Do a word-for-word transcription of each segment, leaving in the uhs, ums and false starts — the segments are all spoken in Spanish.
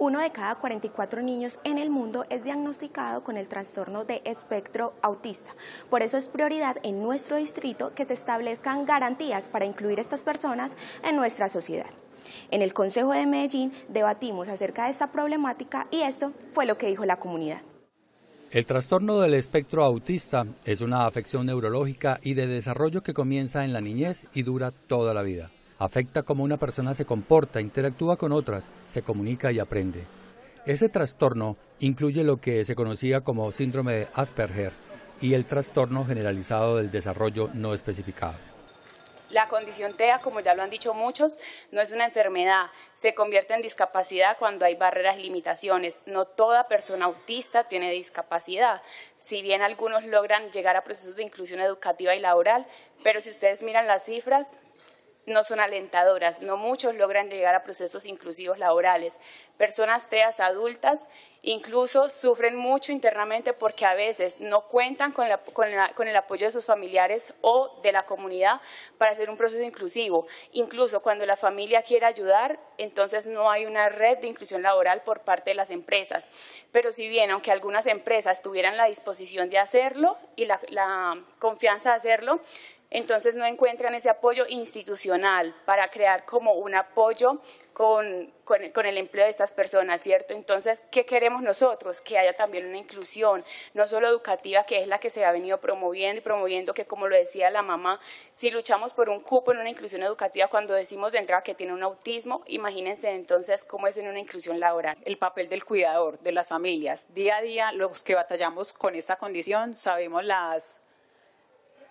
uno de cada cuarenta y cuatro niños en el mundo es diagnosticado con el trastorno de espectro autista. Por eso es prioridad en nuestro distrito que se establezcan garantías para incluir a estas personas en nuestra sociedad. En el Concejo de Medellín debatimos acerca de esta problemática y esto fue lo que dijo la comunidad. El trastorno del espectro autista es una afección neurológica y de desarrollo que comienza en la niñez y dura toda la vida. Afecta cómo una persona se comporta, interactúa con otras, se comunica y aprende. Ese trastorno incluye lo que se conocía como síndrome de Asperger y el trastorno generalizado del desarrollo no especificado. La condición T E A, como ya lo han dicho muchos, no es una enfermedad, se convierte en discapacidad cuando hay barreras y limitaciones. No toda persona autista tiene discapacidad, si bien algunos logran llegar a procesos de inclusión educativa y laboral, pero si ustedes miran las cifras, no son alentadoras, no muchos logran llegar a procesos inclusivos laborales. Personas T E A adultas incluso sufren mucho internamente porque a veces no cuentan con, la, con, la, con el apoyo de sus familiares o de la comunidad para hacer un proceso inclusivo. Incluso cuando la familia quiere ayudar, entonces no hay una red de inclusión laboral por parte de las empresas. Pero si bien, aunque algunas empresas tuvieran la disposición de hacerlo y la, la confianza de hacerlo, entonces no encuentran ese apoyo institucional para crear como un apoyo con, con, con el empleo de estas personas, ¿cierto? Entonces, ¿qué queremos nosotros? Que haya también una inclusión, no solo educativa, que es la que se ha venido promoviendo y promoviendo, que como lo decía la mamá, si luchamos por un cupo en una inclusión educativa, cuando decimos de entrada que tiene un autismo, imagínense entonces cómo es en una inclusión laboral. El papel del cuidador, de las familias, día a día los que batallamos con esta condición, sabemos las...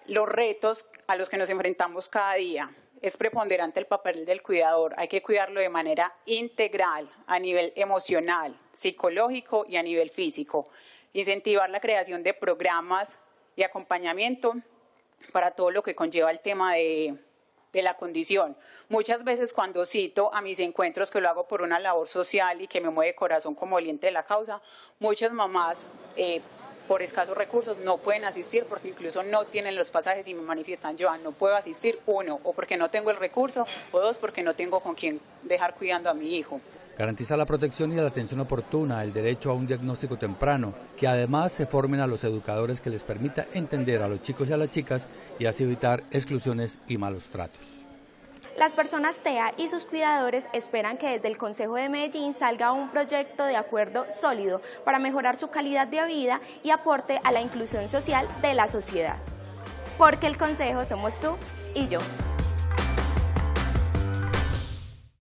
los retos a los que nos enfrentamos cada día. Es preponderante el papel del cuidador, hay que cuidarlo de manera integral, a nivel emocional, psicológico y a nivel físico. Incentivar la creación de programas y acompañamiento para todo lo que conlleva el tema de, de la condición. Muchas veces cuando cito a mis encuentros, que lo hago por una labor social y que me mueve corazón como valiente de la causa, muchas mamás eh, por escasos recursos no pueden asistir porque incluso no tienen los pasajes y me manifiestan, Joan, no puedo asistir, uno, o porque no tengo el recurso, o dos, porque no tengo con quién dejar cuidando a mi hijo. Garantiza la protección y la atención oportuna, el derecho a un diagnóstico temprano, que además se formen a los educadores que les permita entender a los chicos y a las chicas y así evitar exclusiones y malos tratos. Las personas T E A y sus cuidadores esperan que desde el Concejo de Medellín salga un proyecto de acuerdo sólido para mejorar su calidad de vida y aporte a la inclusión social de la sociedad. Porque el Concejo somos tú y yo.